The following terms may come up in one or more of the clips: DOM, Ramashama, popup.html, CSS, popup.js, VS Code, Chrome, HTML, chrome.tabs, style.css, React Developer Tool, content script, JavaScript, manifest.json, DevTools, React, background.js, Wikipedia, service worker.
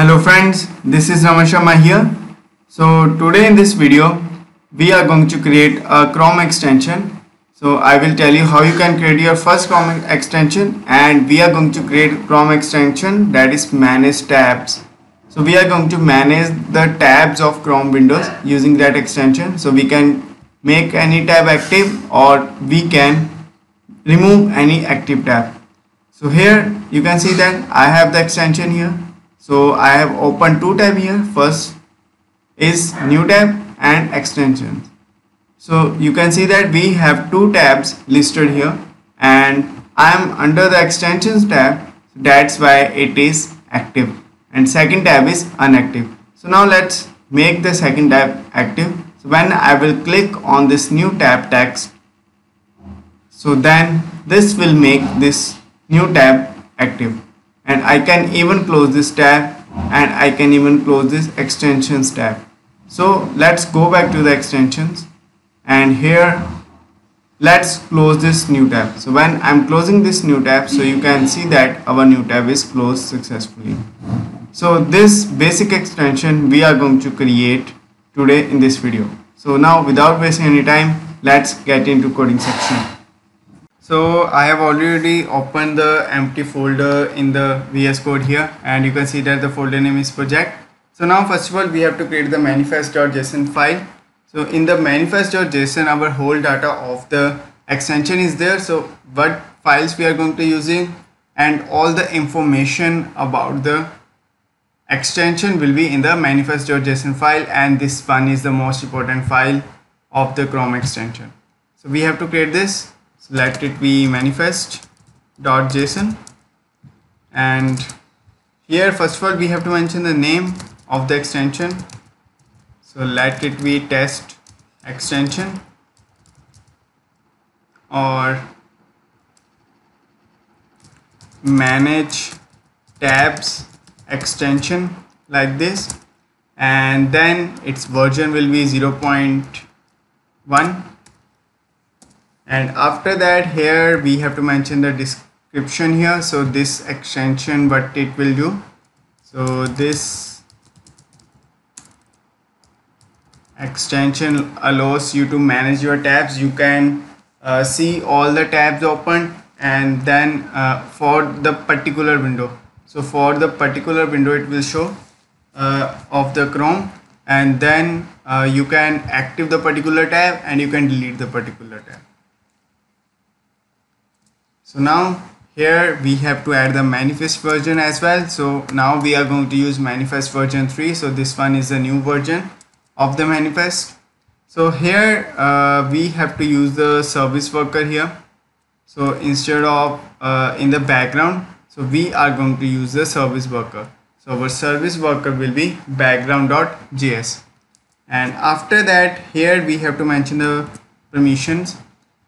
Hello friends, this is Ramashama here. So today in this video we are going to create a Chrome extension. So I will tell you how you can create your first Chrome extension, and we are going to create a Chrome extension that is manage tabs. So we are going to manage the tabs of Chrome windows using that extension. So we can make any tab active or we can remove any active tab. So here you can see that I have the extension here. So I have opened two tabs here. First is new tab and extensions. So you can see that we have two tabs listed here, and I am under the extensions tab, that's why it is active, and second tab is inactive. So now let's make the second tab active. So when I will click on this new tab text, so then this will make this new tab active. And I can even close this tab, and I can even close this extensions tab. So let's go back to the extensions, and here let's close this new tab. So when I'm closing this new tab, so you can see that our new tab is closed successfully. So this basic extension we are going to create today in this video. So now without wasting any time, let's get into coding section. So I have already opened the empty folder in the VS Code here, and you can see that the folder name is project. So now first of all we have to create the manifest.json file. So in the manifest.json our whole data of the extension is there, so what files we are going to using and all the information about the extension will be in the manifest.json file, and this one is the most important file of the Chrome extension. So we have to create this. So let it be manifest.json, and here first of all we have to mention the name of the extension. So let it be test extension, or manage tabs extension like this, and then its version will be 0.1. And after that here we have to mention the description here. So this extension, what it will do, so this extension allows you to manage your tabs. You can see all the tabs open, and then for the particular window, so for the particular window it will show of the Chrome, and then you can active the particular tab and you can delete the particular tab. So now here we have to add the manifest version as well. So now we are going to use manifest version 3. So this one is the new version of the manifest. So here we have to use the service worker here. So instead of in the background, so we are going to use the service worker. So our service worker will be background.js, and after that here we have to mention the permissions.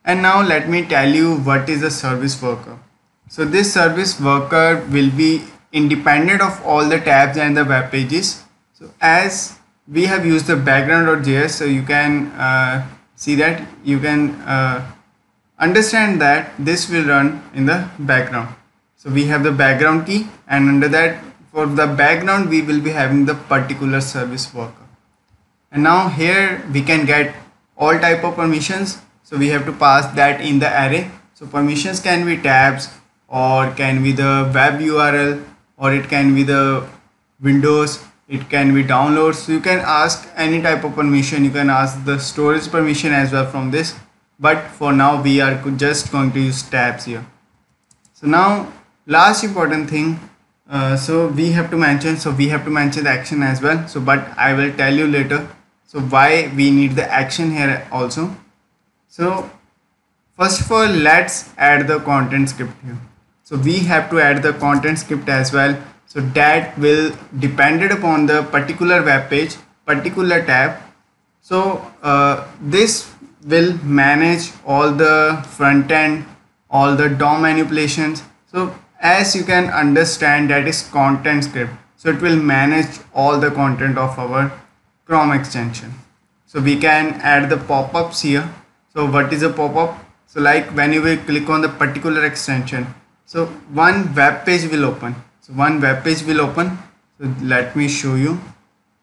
And now let me tell you what is a service worker. So this service worker will be independent of all the tabs and the web pages. So as we have used the background.js, so you can see that you can understand that this will run in the background. So we have the background key, and under that for the background we will be having the particular service worker. And now here we can get all type of permissions. So we have to pass that in the array. So permissions can be tabs, or can be the web URL, or it can be the windows, it can be downloads. So you can ask any type of permission. You can ask the storage permission as well from this, but for now we are just going to use tabs here. So now last important thing, so we have to mention the action as well. So but I will tell you later, so why we need the action here also. So first of all let's add the content script here. So we have to add the content script as well. So that will depend upon the particular web page, particular tab. So this will manage all the front end, all the DOM manipulations. So as you can understand, that is content script. So it will manage all the content of our Chrome extension. So we can add the pop-ups here. So what is a pop-up? So like when you will click on the particular extension, so one web page will open. So So let me show you.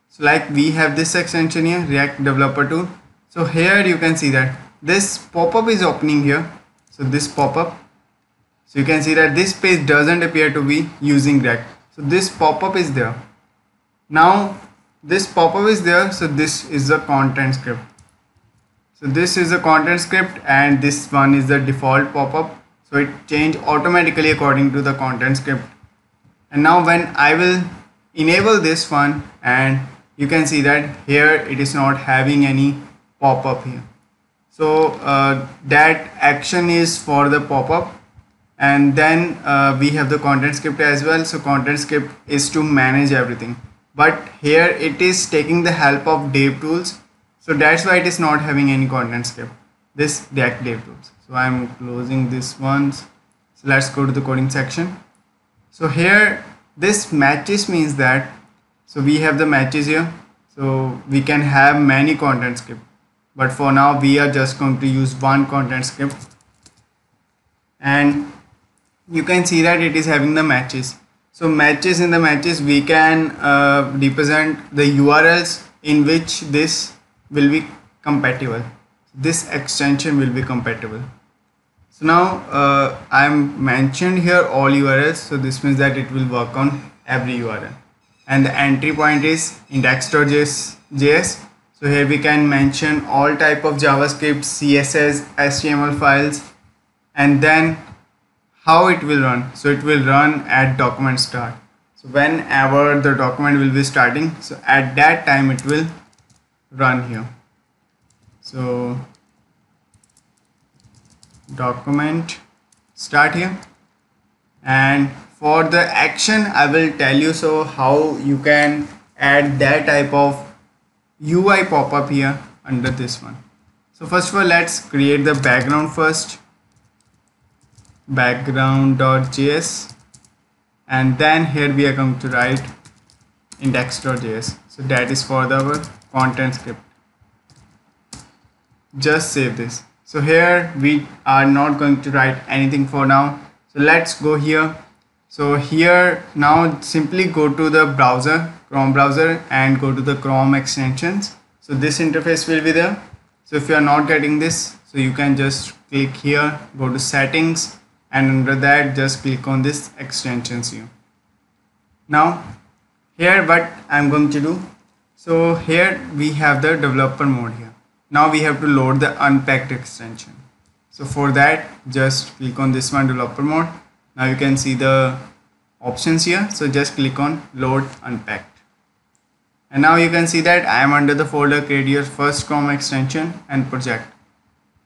So like we have this extension here, React Developer Tool. So here you can see that this pop-up is opening here. So this pop-up. So you can see that this page doesn't appear to be using React. So this pop-up is there. Now this pop-up is there. So this is the content script. So this is the content script and this one is the default pop-up. So it changes automatically according to the content script. And now when I will enable this one, and you can see that here it is not having any pop-up here. So that action is for the pop-up, and then we have the content script as well. So content script is to manage everything, but here it is taking the help of DevTools. So that's why it is not having any content script, this React DevTools. So I'm closing this one. So let's go to the coding section. So here this matches means that, so we have the matches here. So we can have many content script, but for now we are just going to use one content script. And you can see that it is having the matches. So matches, in the matches we can represent the URLs in which this will be compatible. This extension will be compatible. So now I'm mentioned here all URLs. So this means that it will work on every URL. And the entry point is index.js. So here we can mention all type of JavaScript, CSS, HTML files, and then how it will run. So it will run at document start. So whenever the document will be starting, so at that time it will run here. So document start here, and for the action I will tell you so how you can add that type of UI pop-up here under this one. So first of all, let's create the background first, background.js, and then here we are going to write index.js. so that is for the content script. Just save this. So here we are not going to write anything for now. So let's go here. So here now simply go to the browser, Chrome browser, and go to the Chrome extensions. So this interface will be there. So if you are not getting this, so you can just click here, go to settings, and under that just click on this extensions here. Now here what I'm going to do, so here we have the developer mode here. Now we have to load the unpacked extension. So for that, just click on this one, developer mode. Now you can see the options here. So just click on load unpacked. And now you can see that I am under the folder create your first Chrome extension and project.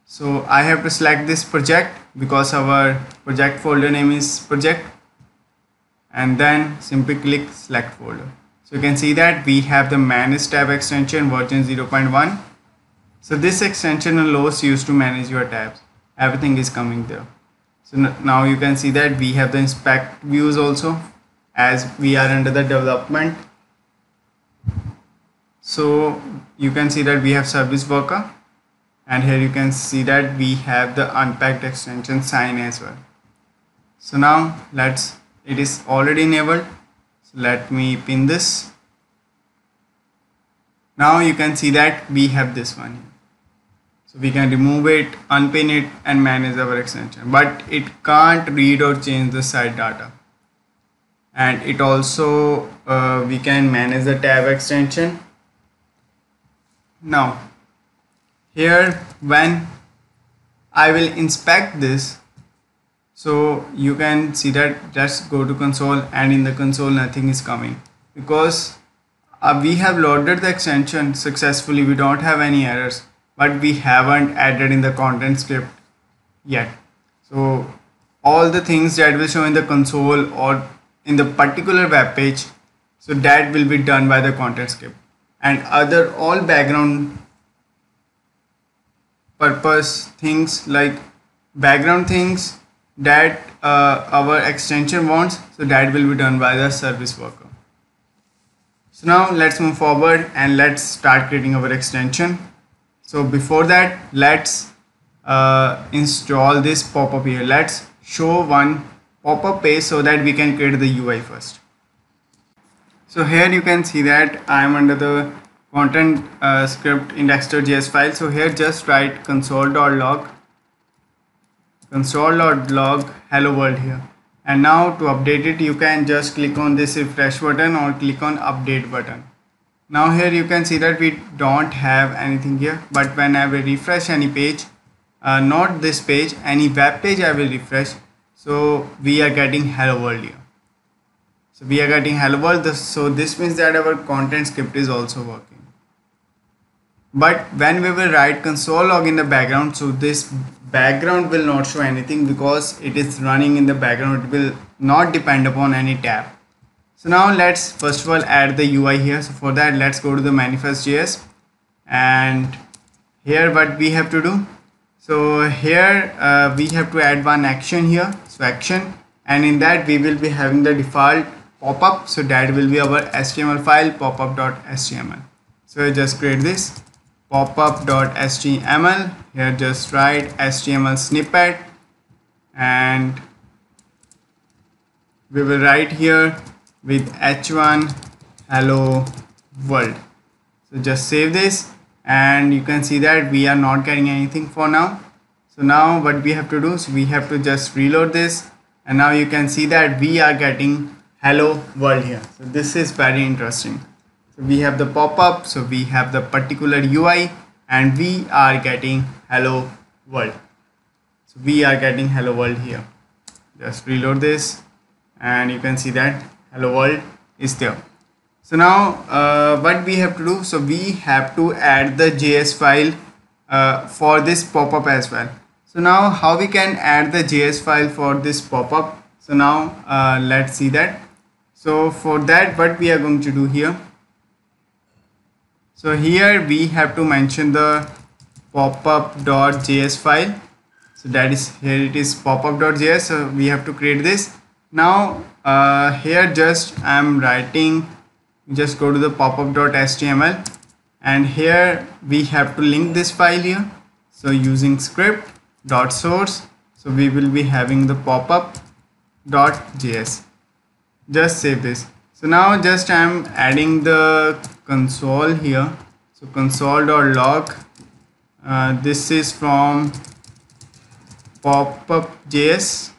So I have to select this project because our project folder name is project. And then simply click select folder. So you can see that we have the manage tab extension version 0.1. So this extension allows you to manage your tabs. Everything is coming there. So now you can see that we have the inspect views also, as we are under the development. So you can see that we have service worker, and here you can see that we have the unpacked extension sign as well. So now let's, it is already enabled. So let me pin this. Now you can see that we have this one here. So we can remove it, unpin it, and manage our extension, but it can't read or change the site data. And it also we can manage the tab extension. Now here when I will inspect this, so you can see that just go to console, and in the console nothing is coming because we have loaded the extension successfully. We don't have any errors, but we haven't added in the content script yet. So all the things that will show in the console or in the particular web page, so that will be done by the content script, and other all background purpose things like background things that our extension wants, so that will be done by the service worker. So now let's move forward and let's start creating our extension. So before that, let's install this pop-up here. Let's show one pop-up page so that we can create the UI first. So here you can see that I am under the content script index.js file. So here just write console.log hello world here. And now to update it, you can just click on this refresh button or click on update button. Now here you can see that we don't have anything here, but when I will refresh any page, not this page, any web page I will refresh, so we are getting hello world here. So we are getting hello world, so this means that our content script is also working. But when we will write console log in the background, so this background will not show anything because it is running in the background. It will not depend upon any tab. So now let's first of all add the UI here. So for that, let's go to the manifest.js, and here what we have to do. So here we have to add one action here. So action, and in that we will be having the default pop-up. So that will be our HTML file, popup.html. So just create this popup.html. Here just write HTML snippet, and we will write here with h1 hello world. So just save this, and you can see that we are not getting anything for now. So now what we have to do is we have to just reload this, and now you can see that we are getting hello world here. So this is very interesting. So we have the pop-up, so we have the particular UI, and we are getting hello world. So we are getting hello world here. Just reload this, and you can see that hello world is there. So now what we have to do, so we have to add the JS file for this pop-up as well. So now how we can add the JS file for this pop-up? So now let's see that. So for that, what we are going to do here, so here we have to mention the popup.js file. So that is, here it is popup.js. So we have to create this. Now here just I am writing, just go to the popup.html, and here we have to link this file here. So using script.source, so we will be having the popup.js. Just save this. So now just I am adding the console here. So console.log, this is from popup.js.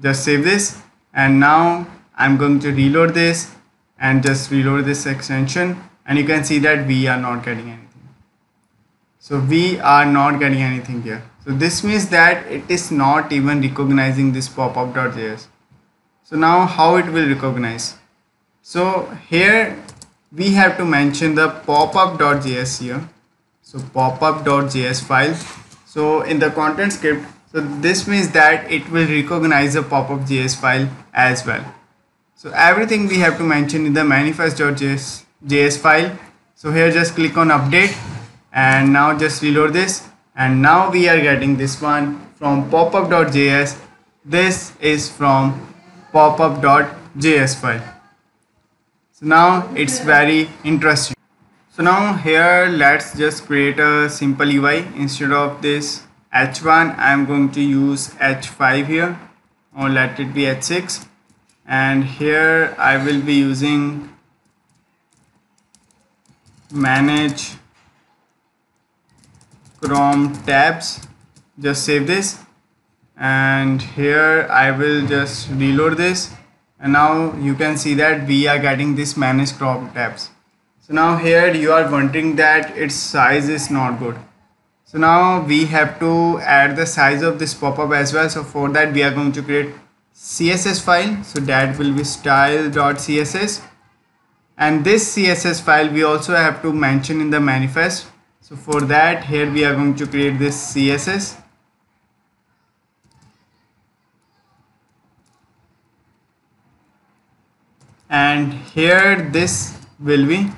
Just save this, and now I'm going to reload this and just reload this extension, and you can see that we are not getting anything. So we are not getting anything here. So this means that it is not even recognizing this popup.js. So now how it will recognize? So here we have to mention the popup.js here. So popup.js file. So in the content script, so this means that it will recognize the popup.js file as well. So everything we have to mention in the manifest.js file. So here just click on update, and now just reload this, and now we are getting this one from popup.js. This is from popup.js file. So now it's very interesting. So now here let's just create a simple UI. Instead of this h1, I'm going to use h5 here, or let it be h6, and here I will be using manage Chrome tabs. Just save this, and here I will just reload this. And now you can see that we are getting this manage Chrome tabs. So now here you are wondering that its size is not good. So now we have to add the size of this pop-up as well. So for that, we are going to create CSS file. So that will be style.css, and this CSS file we also have to mention in the manifest. So for that, here we are going to create this CSS. And here this will be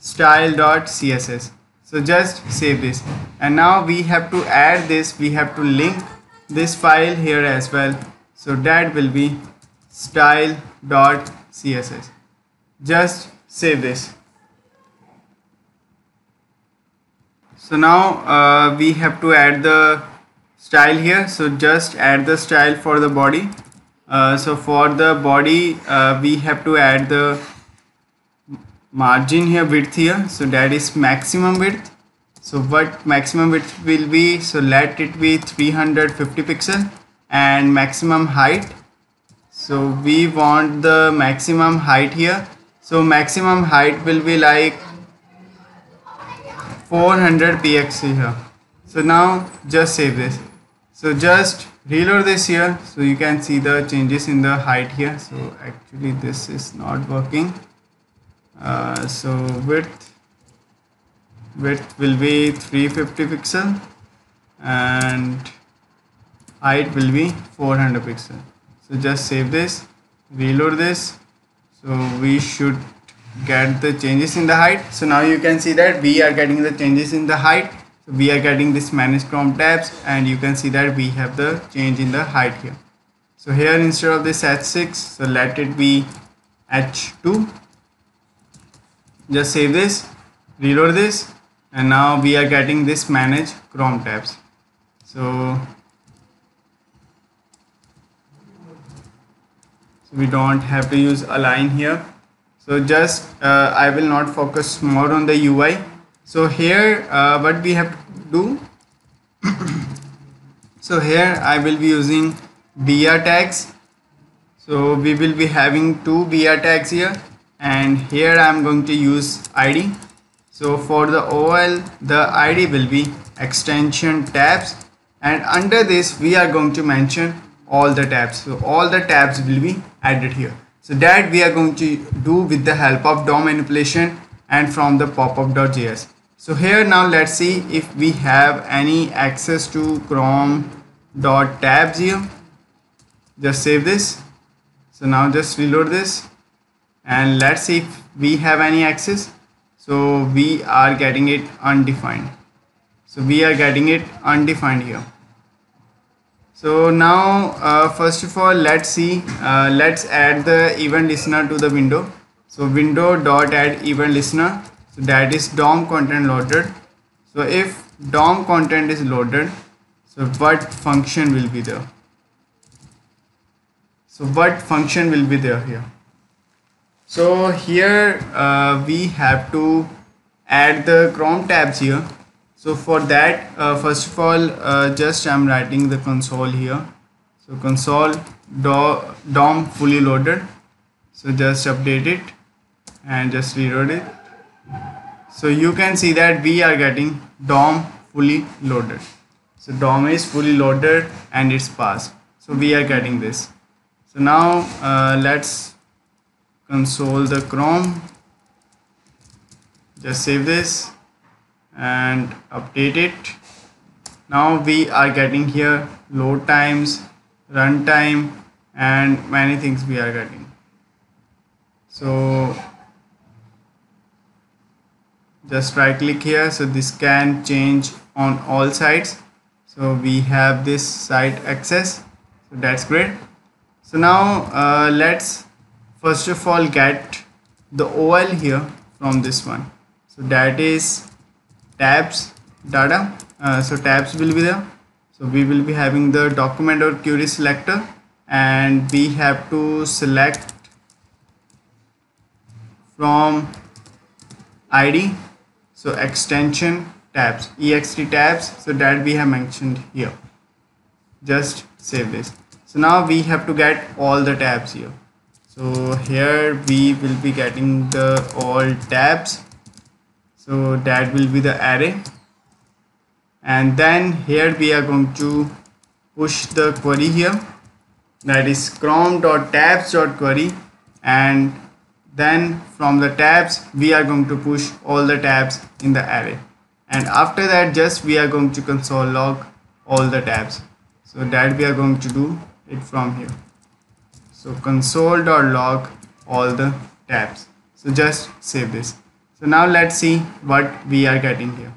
style.css. So just save this, and now we have to add this, we have to link this file here as well. So that will be style.css. Just save this. So now we have to add the style here. So just add the style for the body, So for the body, we have to add the margin here, width here, so that is maximum width. So what maximum width will be, so let it be 350 pixels, and maximum height, so we want the maximum height here, so maximum height will be like 400 px here. So now just save this, so just reload this here, so you can see the changes in the height here. So actually this is not working, so width will be 350 pixel and height will be 400 pixel. So just save this, reload this, so we should get the changes in the height. So now you can see that we are getting the changes in the height. So we are getting this manage Chrome tabs, and you can see that we have the change in the height here. So here instead of this h6, so let it be h2. Just save this, reload this, and now we are getting this manage Chrome tabs. So we don't have to use align here. So just I will not focus more on the UI. So here what we have to do, so here I will be using BR tags. So we will be having two BR tags here, and here I am going to use ID. So for the OL, the ID will be extension tabs, and under this we are going to mention all the tabs. So all the tabs will be added here. So that we are going to do with the help of DOM manipulation and from the popup.js. So here now let's see if we have any access to chrome.tabs here. Just save this. So now just reload this and let's see if we have any access. So we are getting it undefined. So we are getting it undefined here. So now first of all let's see, let's add the event listener to the window. So window.add event listener, so that is DOM content loaded. So if DOM content is loaded, so what function will be there? So what function will be there here? So here we have to add the Chrome tabs here. So for that, first of all, just I'm writing the console here. So console DOM fully loaded. So just update it and just reload it. So you can see that we are getting DOM fully loaded. So DOM is fully loaded and it's passed. So we are getting this. So now let's console the Chrome. Just save this and update it. Now we are getting here load times, run time, and many things we are getting. So just right click here, so this can change on all sides. So we have this site access, so that's great. So now let's first of all get the OL here from this one, so that is tabs data. So tabs will be there, so we will be having the document or query selector, and we have to select from ID, so extension tabs, ext tabs, so that we have mentioned here. Just save this. So now we have to get all the tabs here. So here we will be getting the all tabs. So that will be the array, and then here we are going to push the query here, that is chrome.tabs.query, and then from the tabs we are going to push all the tabs in the array, and after that just we are going to console log all the tabs. So that we are going to do it from here. So console.log all the tabs. So just save this. So now let's see what we are getting here.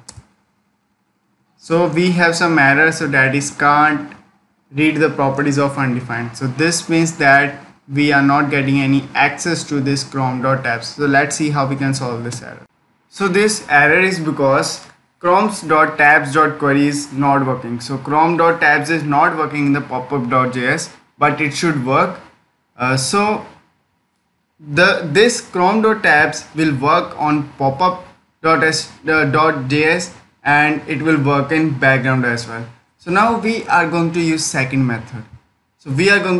So we have some error, so that is can't read the properties of undefined. So this means that we are not getting any access to this chrome.tabs. So let's see how we can solve this error. So this error is because chrome's.tabs.query is not working. So chrome.tabs is not working in the popup.js, but it should work. So this chrome.tabs will work on popup.js and it will work in background as well. So now we are going to use second method. So we are going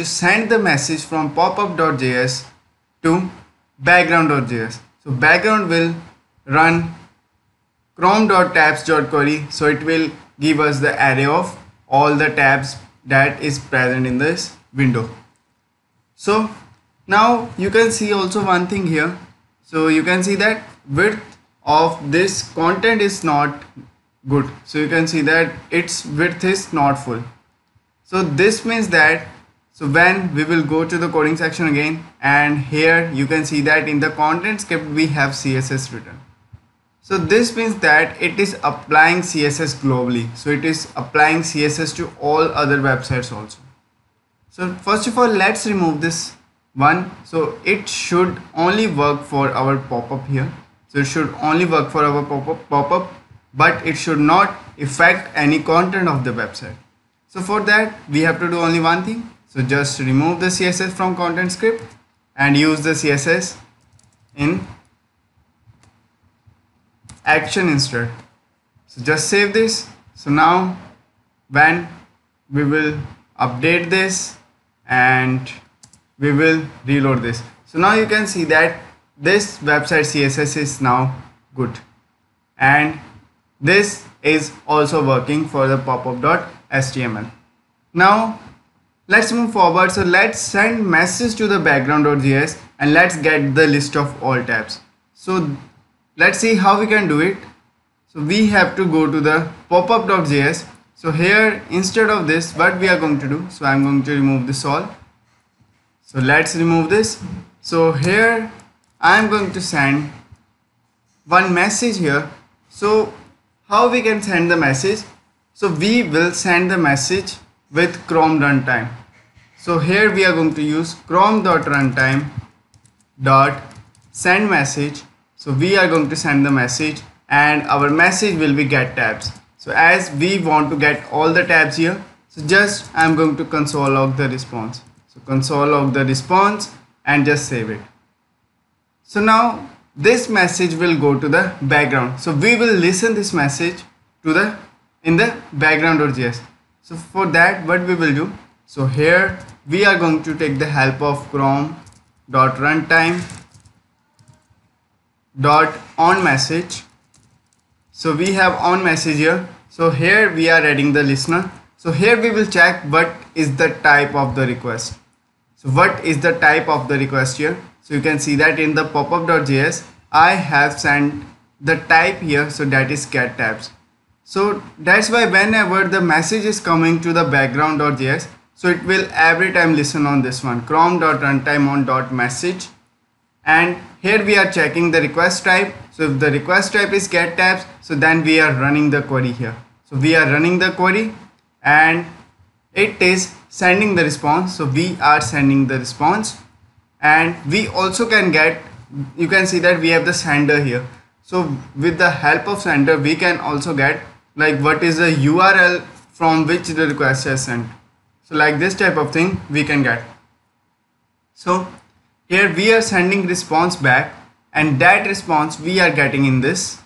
to send the message from popup.js to background.js. So background will run chrome.tabs.query, so it will give us the array of all the tabs that is present in this window. So now you can see also one thing here. So you can see that width of this content is not good. So you can see that its width is not full. So this means that, so when we will go to the coding section again, and here you can see that in the content script we have CSS written. So this means that it is applying CSS globally. So it is applying CSS to all other websites also. So first of all, let's remove this one. So it should only work for our pop-up here. So it should only work for our pop-up, but it should not affect any content of the website. So for that, we have to do only one thing. So just remove the CSS from content script and use the CSS in action instead. So just save this. So now when we will update this and we will reload this. So now you can see that this website CSS is now good, and this is also working for the popup.html. Now let's move forward. So let's send message to the background.js and let's get the list of all tabs. So let's see how we can do it. So we have to go to the popup.js. So here, instead of this, what we are going to do, so I'm going to remove this all. So let's remove this. So here I'm going to send one message here. So how we can send the message? So we will send the message with Chrome runtime. So here we are going to use chrome.runtime.sendMessage. So we are going to send the message, and our message will be get tabs. So as we want to get all the tabs here, so just I'm going to console log the response. So console log the response and just save it. So now this message will go to the background. So we will listen this message to the in the background.js. So for that, what we will do, so here we are going to take the help of chrome.runtime.onMessage. So we have on message here. So here we are adding the listener. So here we will check what is the type of the request. So what is the type of the request here? So you can see that in the popup.js I have sent the type here, so that is get tabs. So that's why whenever the message is coming to the background.js, so it will every time listen on this one, chrome.runtimeon.message, and here we are checking the request type. So if the request type is get tabs, so then we are running the query here. So we are running the query and it is sending the response. So we are sending the response, and we also can get, you can see that we have the sender here. So with the help of sender, we can also get like what is the URL from which the request is sent. So like this type of thing we can get. So here we are sending response back, and that response we are getting in this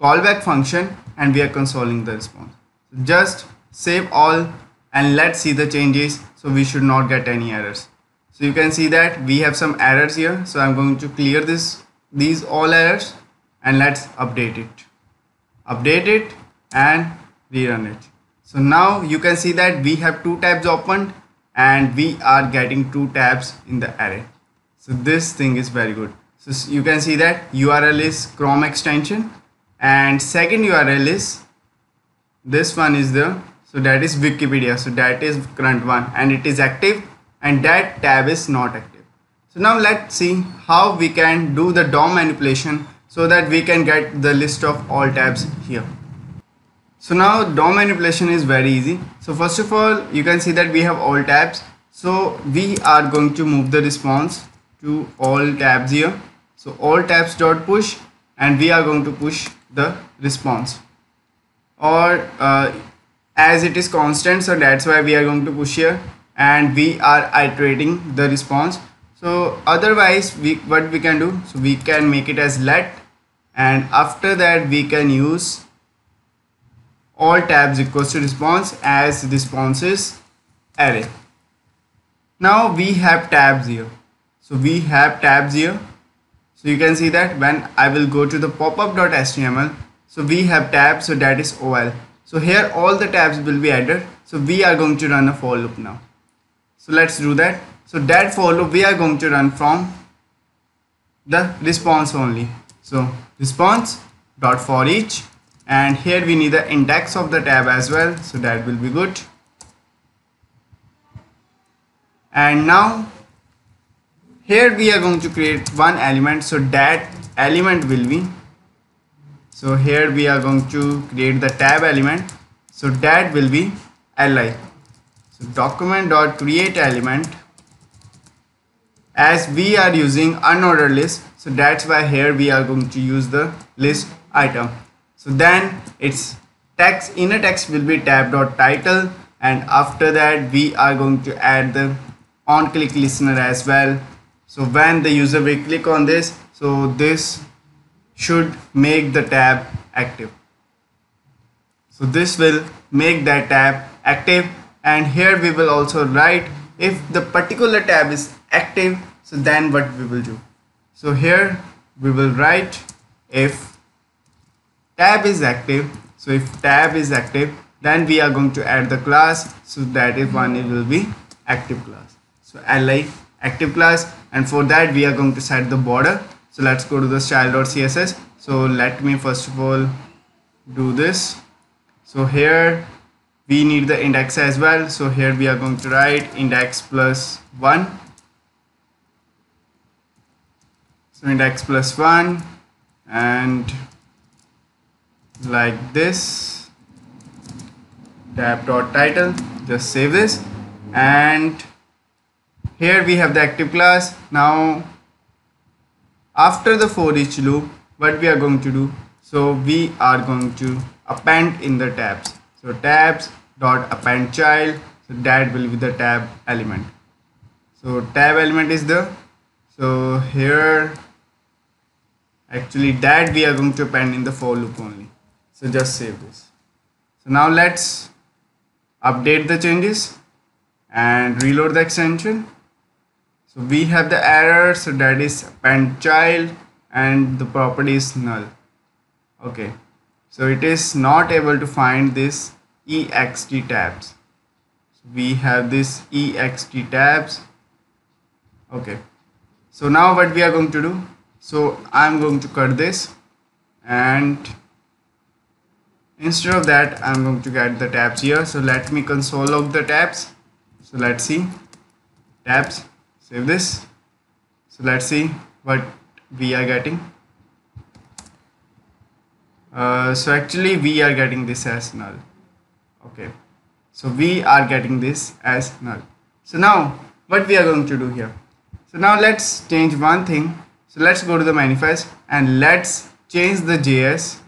callback function, and we are consoling the response. Just save all and let's see the changes. So we should not get any errors. So you can see that we have some errors here. So I'm going to clear these all errors, and let's update it and rerun it. So now you can see that we have two tabs opened and we are getting two tabs in the array. So this thing is very good. So you can see that URL is Chrome extension, and second URL is this one is the, so that is Wikipedia. So that is current one and it is active, and that tab is not active. So now let's see how we can do the DOM manipulation so that we can get the list of all tabs here. So now DOM manipulation is very easy. So first of all, you can see that we have all tabs. So we are going to move the response to all tabs here. So all tabs dot push, and we are going to push the response, or as it is constant, so that's why we are going to push here, and we are iterating the response. So otherwise what we can do, so we can make it as let, and after that we can use all tabs equals to response as responses array. Now we have tabs here, so we have tabs here, so you can see that when I will go to the popup.html, so we have tabs, so that is OL. So here all the tabs will be added. So we are going to run a for loop now. So let's do that. So that for loop we are going to run from the response only. So response dot for each, and here we need the index of the tab as well, so that will be good. And now here we are going to create one element, so that element will be, so here we are going to create the tab element, so that will be li. So document dot create element, as we are using unordered list, so that's why here we are going to use the list item. So then its text, inner text will be tab dot title, and after that we are going to add the on click listener as well. So when the user will click on this, so this should make the tab active. So this will make that tab active, and here we will also write if the particular tab is active, so then what we will do. So here we will write if tab is active. So if tab is active, then we are going to add the class, so that is one, it will be active class. So li active class, and for that we are going to set the border. So let's go to the style.css. So let me first of all do this. So here we need the index as well. So here we are going to write index plus 1. So index plus 1, and like this, tab dot title. Just save this, and here we have the active class. Now after the for each loop, what we are going to do, so we are going to append in the tabs. So tabs dot append child, so that will be the tab element. So tab element is there. So here actually that we are going to append in the for loop only. So just save this. So now let's update the changes and reload the extension. So we have the error, so that is append child, and the property is null. Okay, so it is not able to find this ext tabs. So we have this ext tabs. Okay, so now what we are going to do, so I'm going to cut this, and instead of that I'm going to get the tabs here. So let me console log the tabs. So let's see tabs. Save this. So let's see what we are getting. So actually we are getting this as null. Okay, so we are getting this as null. So now what we are going to do here, so now let's change one thing. So let's go to the manifest and let's change the JS.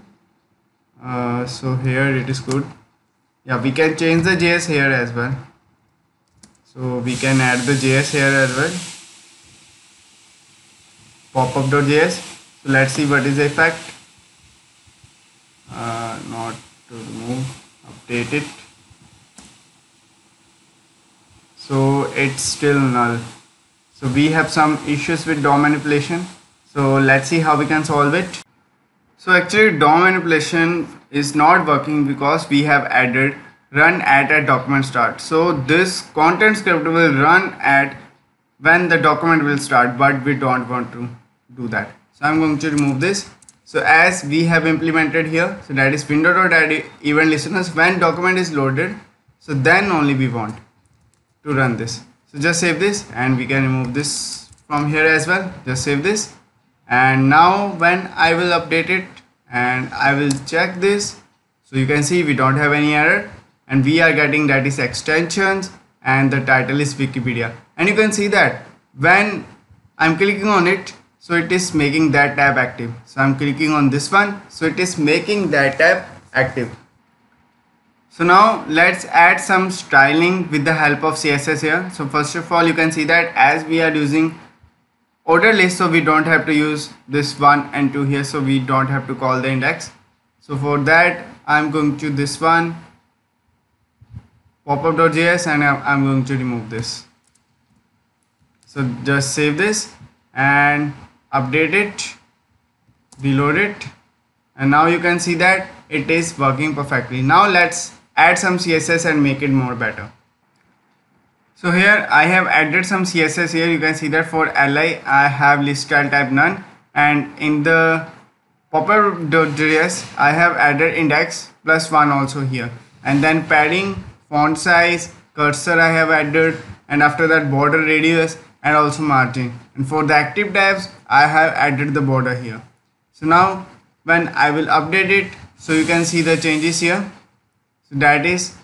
So here it is good. Yeah, we can change the JS here as well. So we can add the JS here as well, popup.js. So let's see what is the effect. Not to remove, update it. So it's still null. So we have some issues with DOM manipulation. So let's see how we can solve it. So actually DOM manipulation is not working because we have added run at a document start. So this content script will run at when the document will start, but we don't want to do that. So I'm going to remove this. So as we have implemented here, so that is window.add event listeners when document is loaded, so then only we want to run this. So just save this, and we can remove this from here as well. Just save this, and now when I will update it and I will check this, so you can see we don't have any error, and we are getting that is extensions, and the title is Wikipedia. And you can see that when I'm clicking on it, so it is making that tab active. So I'm clicking on this one, so it is making that tab active. So now let's add some styling with the help of CSS here. So first of all, you can see that as we are using order list, so we don't have to use this 1 and 2 here, so we don't have to call the index. So for that, I'm going to this one popup.js and I'm going to remove this. So just save this and update it, reload it, and now you can see that it is working perfectly. Now let's add some CSS and make it more better. So here I have added some CSS here. You can see that for li I have list style type none, and in the popup.js I have added index +1 also here, and then padding, font size, cursor I have added, and after that border radius and also margin. And for the active tabs I have added the border here. So now when I will update it, so you can see the changes here. So that is,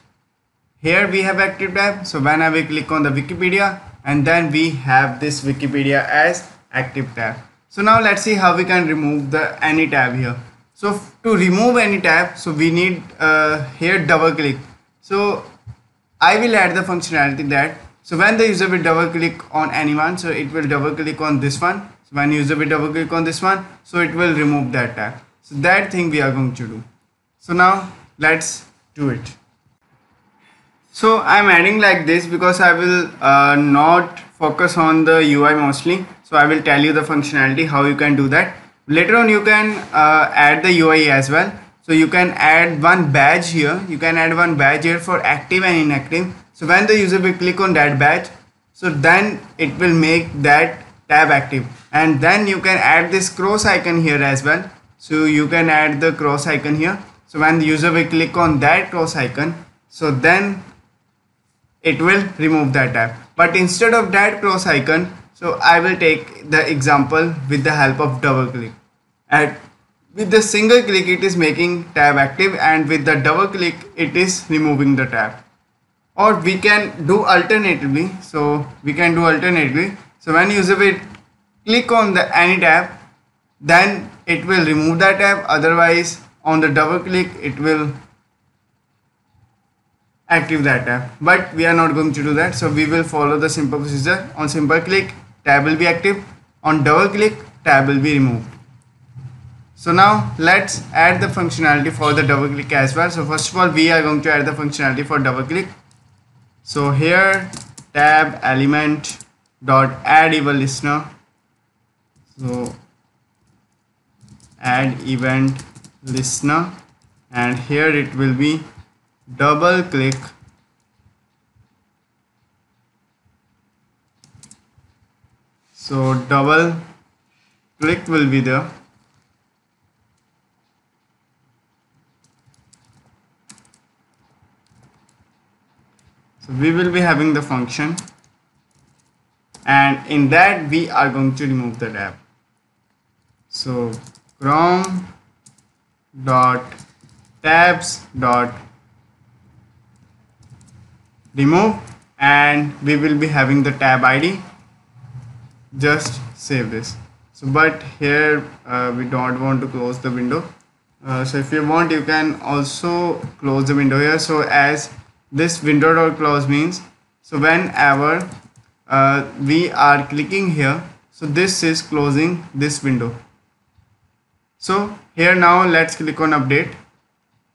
here we have active tab. So when I will click on the Wikipedia, and then we have this Wikipedia as active tab. So now let's see how we can remove the any tab here. So to remove any tab, so we need here double click. So I will add the functionality that, so when the user will double click on anyone, so it will double click on this one. So when user will double click on this one, so it will remove that tab. So that thing we are going to do. So now let's do it. So I'm adding like this because I will not focus on the UI mostly. So I will tell you the functionality, how you can do that. Later on you can add the UI as well. So you can add one badge here. You can add one badge here for active and inactive. So when the user will click on that badge, so then it will make that tab active. And then you can add this cross icon here as well. So you can add the cross icon here. So when the user will click on that cross icon, so then it will remove that tab. But instead of that cross icon, so I will take the example with the help of double click. And with the single click it is making tab active, and with the double click it is removing the tab. Or we can do alternatively. So we can do alternatively. So when user will click on the any tab, then it will remove that tab. Otherwise on the double click it will active that tab, but we are not going to do that. So we will follow the simple procedure. On simple click, tab will be active. On double click, tab will be removed. So now let's add the functionality for the double click as well. So first of all, we are going to add the functionality for double click. So here tab element dot add event listener. So add event listener, and here it will be double click so double click will be there. So we will be having the function, and in that we are going to remove the tab. So chrome.tabs dot remove, and we will be having the tab ID. Just save this. So but here we don't want to close the window. So if you want, you can also close the window here. So as this window.close means, so whenever we are clicking here, so this is closing this window. So here now let's click on update,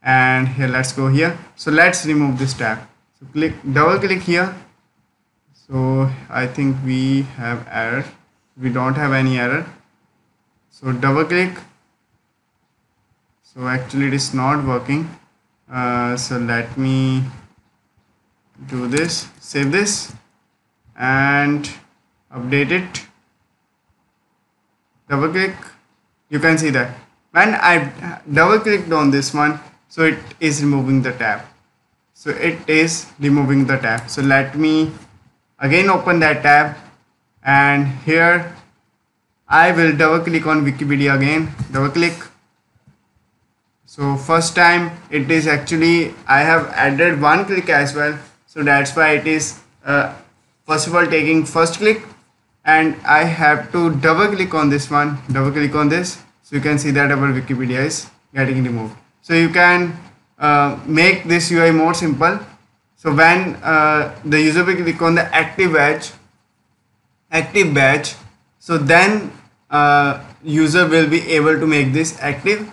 and here let's go here. So let's remove this tab. So click, double click here. So I think we have error. We don't have any error. So double click. So actually it is not working. So let me do this. Save this and update it. Double click. You can see that when I double clicked on this one, so it is removing the tab. So it is removing the tab. So let me again open that tab, and here I will double click on Wikipedia again. Double click. So first time it is actually, I have added one click as well. So that's why it is first of all taking first click, and I have to double click on this one. Double click on this. So you can see that our Wikipedia is getting removed. So you can make this UI more simple. So when the user will click on the active badge, so then user will be able to make this active.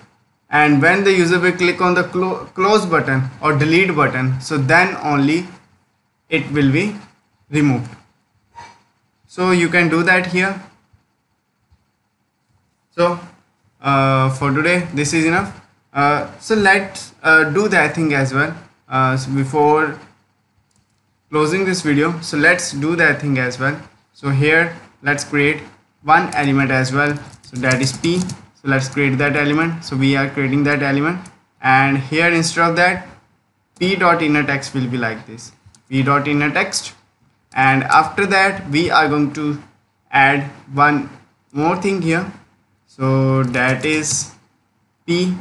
And when the user will click on the close button or delete button, so then only it will be removed. So you can do that here. So for today this is enough. So let's do that thing as well. So before closing this video, so let's do that thing as well. So here let's create one element as well, so that is P. So let's create that element. So we are creating that element, and here instead of that p.innerText will be like this, p.innerText, and after that we are going to add one more thing here, so that is p.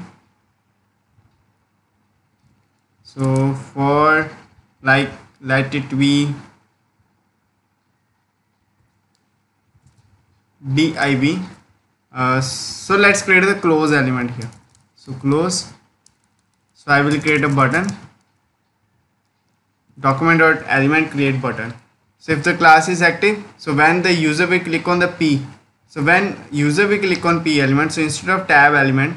So for like let it be div. So let's create the close element here. So close. So I will create a button. Document.element create button. So if the class is active, so when the user will click on the P. So when user will click on P element, so instead of tab element,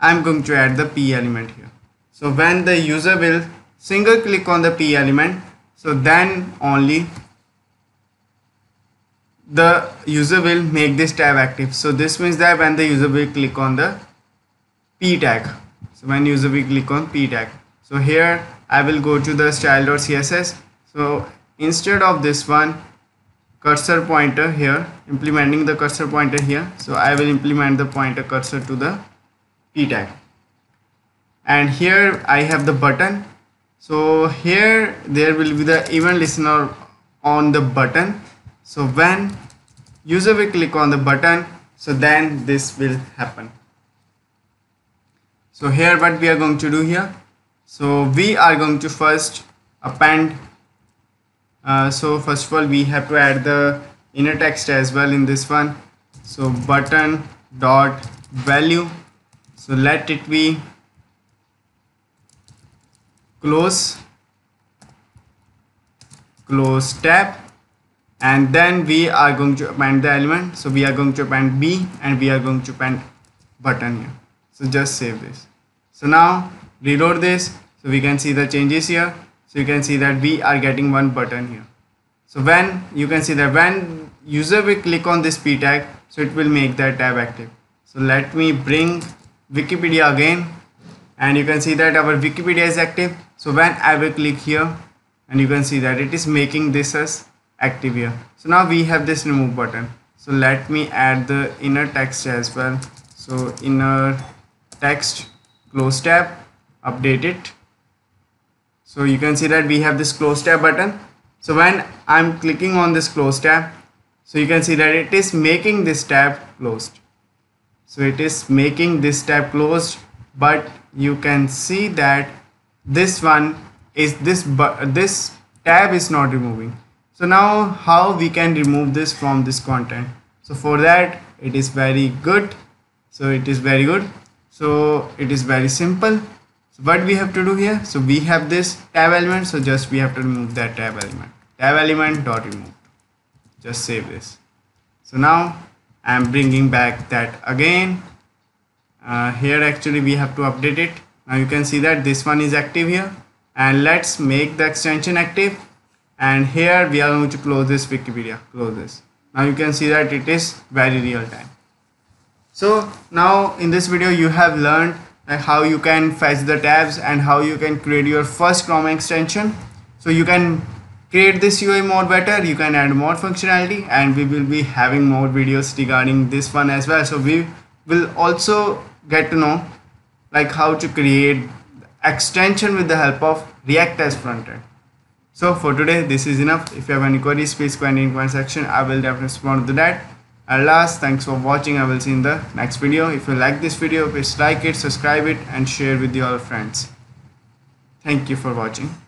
I am going to add the P element here. So when the user will single click on the P element, so then only the user will make this tab active. So this means that when the user will click on the P tag, so when user will click on P tag, so here I will go to the style.css. so instead of this one cursor pointer here, implementing the cursor pointer here, so I will implement the pointer cursor to the P tag, and here I have the button. So here there will be the event listener on the button. So when user will click on the button, so then this will happen. So here what we are going to do here, so we are going to first append, so first of all we have to add the inner text as well in this one. So button dot value, so let it be close tab, and then we are going to append the element. So we are going to append B, and we are going to append button here. So just save this. So now reload this, so we can see the changes here. So you can see that we are getting one button here. So when you can see that when user will click on this P tag, so it will make that tab active. So let me bring Wikipedia again, and you can see that our Wikipedia is active. So when I will click here, and you can see that it is making this as active here. So now we have this remove button. So let me add the inner text as well. So inner text close tab, update it. So you can see that we have this close tab button. So when I'm clicking on this close tab, so you can see that it is making this tab closed. So it is making this tab closed, but you can see that this one is this tab is not removing. So now how we can remove this from this content? So for that it is very good. So it is very good. So it is very simple. So what we have to do here? So we have this tab element. So just we have to remove that tab element. Tab element dot remove. Just save this. So now I am bringing back that again. Here actually we have to update it. Now you can see that this one is active here. And let's make the extension active. And here we are going to close this Wikipedia, close this. Now you can see that it is very real time. So now in this video you have learned how you can fetch the tabs and how you can create your first Chrome extension. So you can create this UI more better, you can add more functionality, and we will be having more videos regarding this one as well. So we will also get to know how to create extension with the help of React as front end. So for today this is enough. If you have any queries, please comment in the comment section. I will definitely respond to that. And last, thanks for watching. I will see you in the next video. If you like this video, please like it, subscribe it, and share with your friends. Thank you for watching.